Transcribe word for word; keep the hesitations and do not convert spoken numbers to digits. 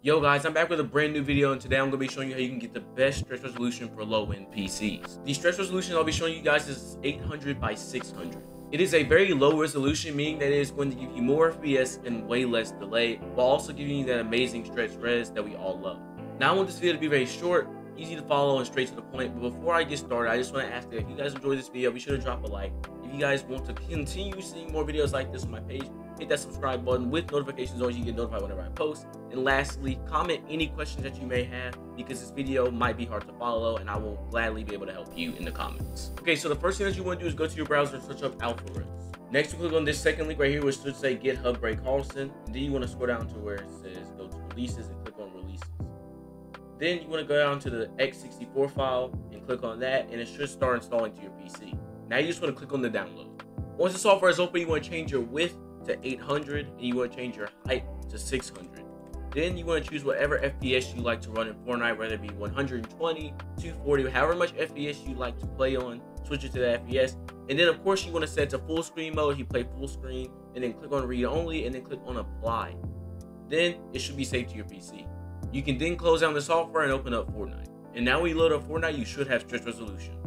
Yo guys, I'm back with a brand new video, and today I'm going to be showing you how you can get the best stretch resolution for low-end P Cs. The stretch resolution I'll be showing you guys is eight hundred by six hundred. It is a very low resolution, meaning that it is going to give you more F P S and way less delay, while also giving you that amazing stretch res that we all love. Now I want this video to be very short, easy to follow, and straight to the point, but before I get started, I just want to ask that if you guys enjoyed this video, be sure to drop a like. If you guys want to continue seeing more videos like this on my page, hit that subscribe button with notifications on so you get notified whenever I post. And lastly, comment any questions that you may have, because this video might be hard to follow and I will gladly be able to help you in the comments. Okay, so the first thing that you want to do is go to your browser and search up AlphaRigs. Next, you click on this second link right here, which should say GitHub Bray Carlson. And then you want to scroll down to where it says go to releases and click on releases. Then you want to go down to the x sixty-four file and click on that, and it should start installing to your P C. Now you just want to click on the download. Once the software is open, you want to change your width to eight hundred and you want to change your height to six hundred. Then you want to choose whatever F P S you like to run in Fortnite, whether it be one twenty, two forty, however much F P S you like to play on, switch it to that F P S. And then of course you want to set to full screen mode. You play full screen and then click on read only and then click on apply. Then it should be saved to your P C. You can then close down the software and open up Fortnite. And now when you load up Fortnite, you should have stretch resolution.